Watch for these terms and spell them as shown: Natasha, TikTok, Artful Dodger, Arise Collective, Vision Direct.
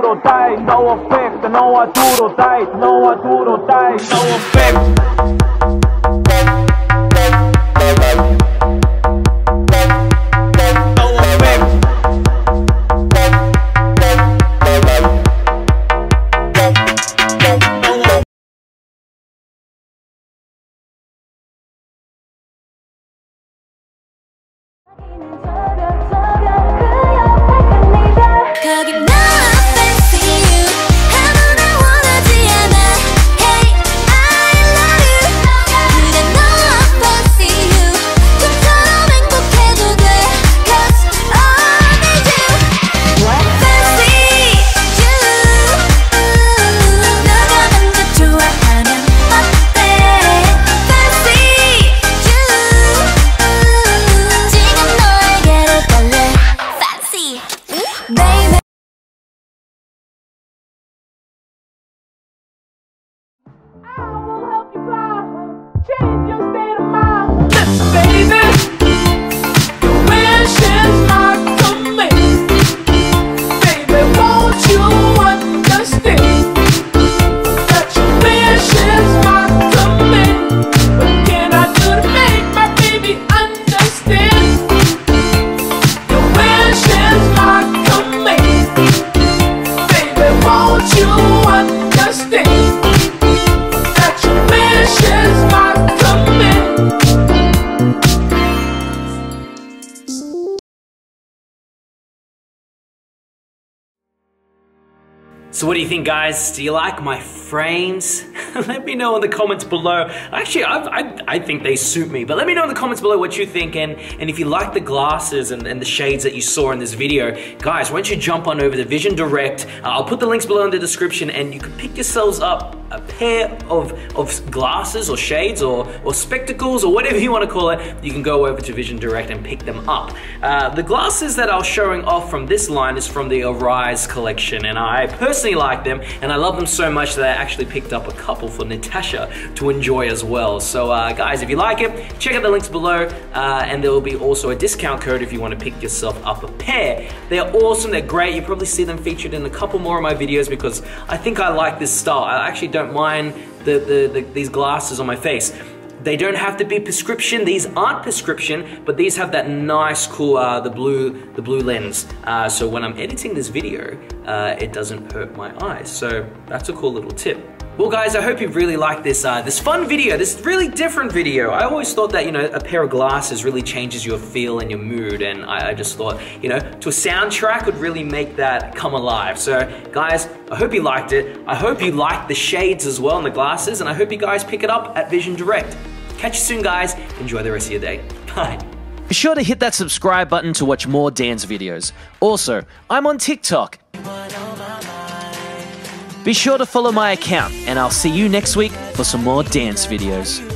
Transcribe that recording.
do or die, no effect. No, I do or die, no, I do or die, no effect. So what do you think, guys? Do you like my frames? Let me know in the comments below. Actually, I think they suit me, but let me know in the comments below what you think, and if you like the glasses and the shades that you saw in this video. Guys, why don't you jump on over to Vision Direct. I'll put the links below in the description, and you can pick yourselves up a pair of glasses or shades or spectacles or whatever you want to call it. You can go over to Vision Direct and pick them up. The glasses that I was showing off from this line is from the Arise collection, and I personally like them, and I love them so much that I actually picked up a couple for Natasha to enjoy as well. So guys, if you like it, check out the links below, and there will be also a discount code if you want to pick yourself up a pair. They're awesome, they're great. You probably see them featured in a couple more of my videos because I think I like this style. I actually don't mind these glasses on my face. They don't have to be prescription. These aren't prescription, but these have that nice, cool, the blue lens. So when I'm editing this video, it doesn't hurt my eyes. So that's a cool little tip. Well, guys, I hope you really liked this this fun video, this really different video. I always thought that, you know, a pair of glasses really changes your feel and your mood, and I just thought, you know, to a soundtrack would really make that come alive. So, guys, I hope you liked it. I hope you liked the shades as well and the glasses, and I hope you guys pick it up at Vision Direct. Catch you soon, guys. Enjoy the rest of your day. Bye. Be sure to hit that subscribe button to watch more Dan's videos. Also, I'm on TikTok. Be sure to follow my account, and I'll see you next week for some more dance videos.